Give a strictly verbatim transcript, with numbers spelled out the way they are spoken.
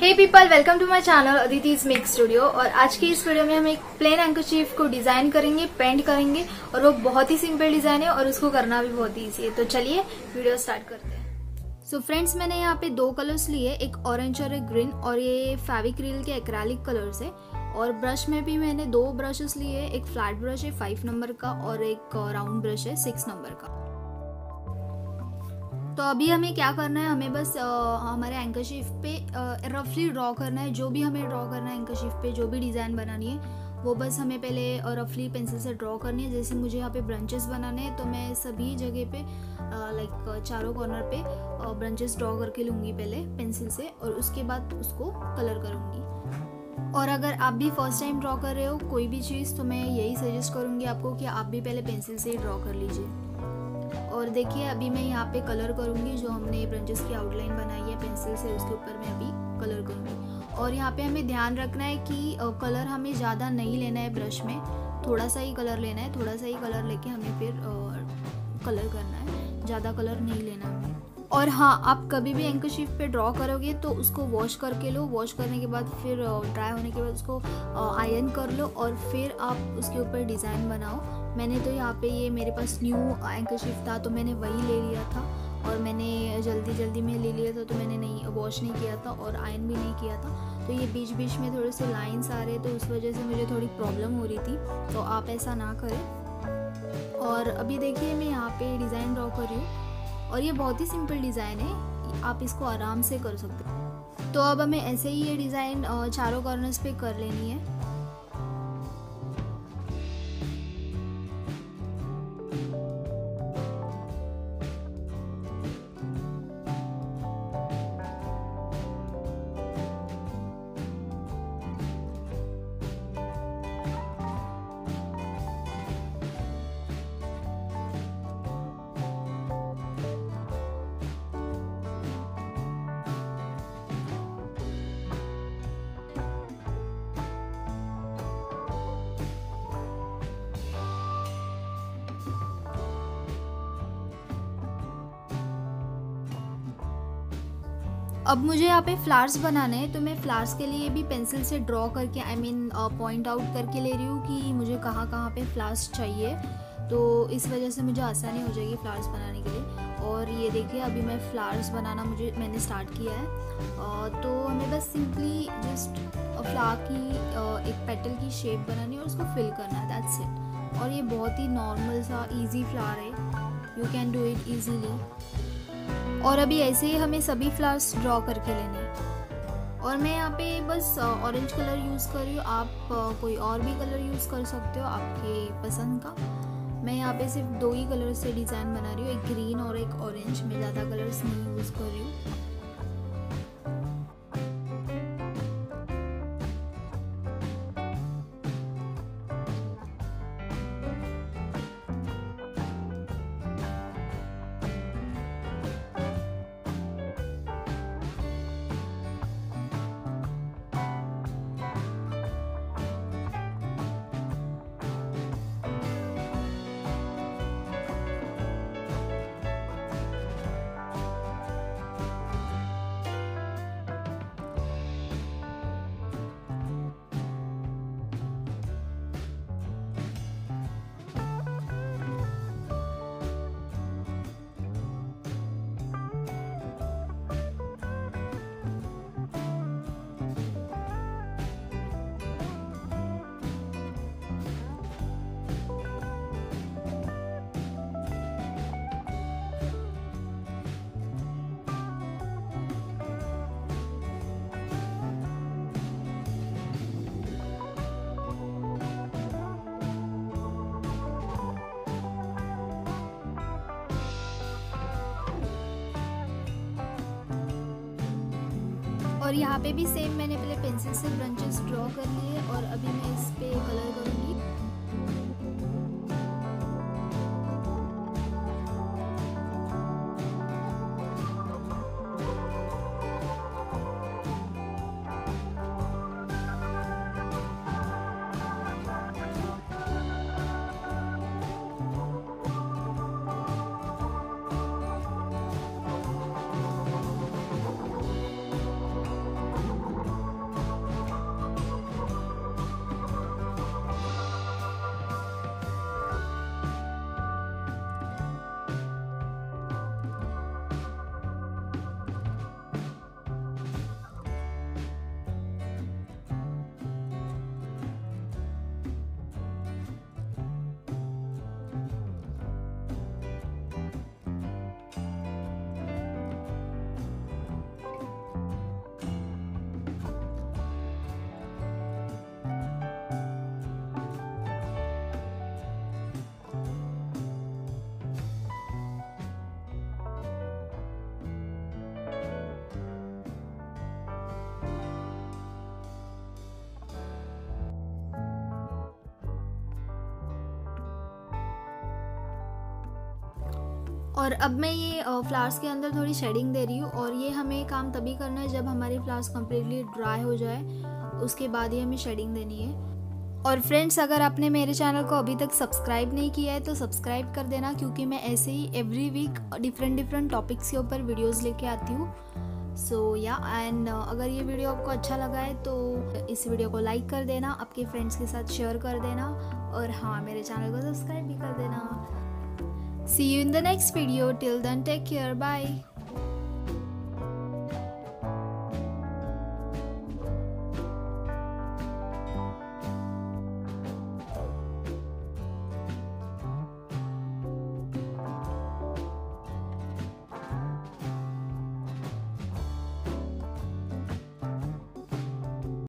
Hey people, welcome to my channel Aditi's make studio. और आज के इस वीडियो में हम एक प्लेन हैंकरचीफ को डिजाइन करेंगे, पेंट करेंगे और वो बहुत ही सिंपल डिजाइन है और उसको करना भी बहुत ईजी है। तो चलिए वीडियो स्टार्ट करते हैं। सो so फ्रेंड्स, मैंने यहाँ पे दो कलर्स लिए, एक ऑरेंज और एक ग्रीन, और ये फेवी एक्रिलिक के एक्रेलिक कलर्स है। और ब्रश में भी मैंने दो ब्रशेस लिए, एक फ्लैट ब्रश है फाइव नंबर का और एक राउंड ब्रश है सिक्स नंबर का। तो अभी हमें क्या करना है, हमें बस आ, हमारे एंकरचीफ पे रफली ड्रॉ करना है। जो भी हमें ड्रॉ करना है एंकरचीफ पे, जो भी डिज़ाइन बनानी है वो बस हमें पहले रफली पेंसिल से ड्रॉ करनी है। जैसे मुझे यहाँ पे ब्रांचेस बनाने हैं तो मैं सभी जगह पे लाइक चारों कॉर्नर पे ब्रांचेस ड्रॉ करके लूँगी पहले पेंसिल से, और उसके बाद उसको कलर करूँगी। और अगर आप भी फर्स्ट टाइम ड्रॉ कर रहे हो कोई भी चीज़ तो मैं यही सजेस्ट करूँगी आपको कि आप भी पहले पेंसिल से ही ड्रॉ कर लीजिए। और देखिए अभी मैं यहाँ पे कलर करूँगी, जो हमने ब्रांचेस की आउटलाइन बनाई है पेंसिल से उसके ऊपर मैं अभी कलर करूँगी। और यहाँ पे हमें ध्यान रखना है कि कलर हमें ज़्यादा नहीं लेना है, ब्रश में थोड़ा सा ही कलर लेना है, थोड़ा सा ही कलर लेके हमें फिर कलर करना है, ज़्यादा कलर नहीं लेना है। और हाँ, आप कभी भी एंकरचीफ पे ड्रॉ करोगे तो उसको वॉश करके लो, वॉश करने के बाद फिर ड्राई होने के बाद उसको आयरन कर लो और फिर आप उसके ऊपर डिज़ाइन बनाओ। मैंने तो यहाँ पे ये मेरे पास न्यू एंकरचीफ था तो मैंने वही ले लिया था, और मैंने जल्दी जल्दी में ले लिया था तो मैंने नहीं वॉश नहीं किया था और आयरन भी नहीं किया था। तो ये बीच बीच में थोड़े से लाइन्स आ रहे तो उस वजह से मुझे थोड़ी प्रॉब्लम हो रही थी, तो आप ऐसा ना करें। और अभी देखिए मैं यहाँ पे डिज़ाइन ड्रॉ कर रही हूँ और ये बहुत ही सिंपल डिज़ाइन है, आप इसको आराम से कर सकते हो। तो अब हमें ऐसे ही ये डिज़ाइन चारों कॉर्नर्स पे कर लेनी है। अब मुझे यहाँ पे फ्लावर्स बनाने हैं तो मैं फ्लावर्स के लिए भी पेंसिल से ड्रॉ करके आई मीन पॉइंट आउट करके ले रही हूँ कि मुझे कहाँ कहाँ पे फ्लावर्स चाहिए, तो इस वजह से मुझे आसानी हो जाएगी फ्लावर्स बनाने के लिए। और ये देखिए अभी मैं फ्लावर्स बनाना मुझे मैंने स्टार्ट किया है। तो हमें बस सिंपली जस्ट फ्लावर की एक पेटल की शेप बनानी है और उसको फिल करना है, दैट्स इट। और ये बहुत ही नॉर्मल सा ईजी फ्लावर है, you can do it easily. और अभी ऐसे ही हमें सभी फ्लावर्स ड्रॉ करके लेने हैं। और मैं यहाँ पे बस ऑरेंज कलर यूज़ कर रही हूँ, आप कोई और भी कलर यूज़ कर सकते हो आपके पसंद का। मैं यहाँ पे सिर्फ दो ही कलर से डिज़ाइन बना रही हूँ, एक ग्रीन और एक ऑरेंज। मैं ज़्यादा कलर्स नहीं यूज़ कर रही हूँ। और यहाँ पे भी सेम मैंने पहले पेंसिल से ब्रांचेस ड्रॉ कर लिए और अभी मैं इस पे कलर करूँगी। और अब मैं ये फ्लावर्स के अंदर थोड़ी शेडिंग दे रही हूँ और ये हमें काम तभी करना है जब हमारे फ्लावर्स कम्प्लीटली ड्राई हो जाए, उसके बाद ही हमें शेडिंग देनी है। और फ्रेंड्स, अगर आपने मेरे चैनल को अभी तक सब्सक्राइब नहीं किया है तो सब्सक्राइब कर देना, क्योंकि मैं ऐसे ही every week different different topics के ऊपर वीडियोस लेके आती हूँ। सो या एंड अगर ये वीडियो आपको अच्छा लगा है तो इस वीडियो को लाइक कर देना, आपके फ्रेंड्स के साथ शेयर कर देना और हाँ, मेरे चैनल को सब्सक्राइब भी कर देना। See you in the next video, till then take care, bye.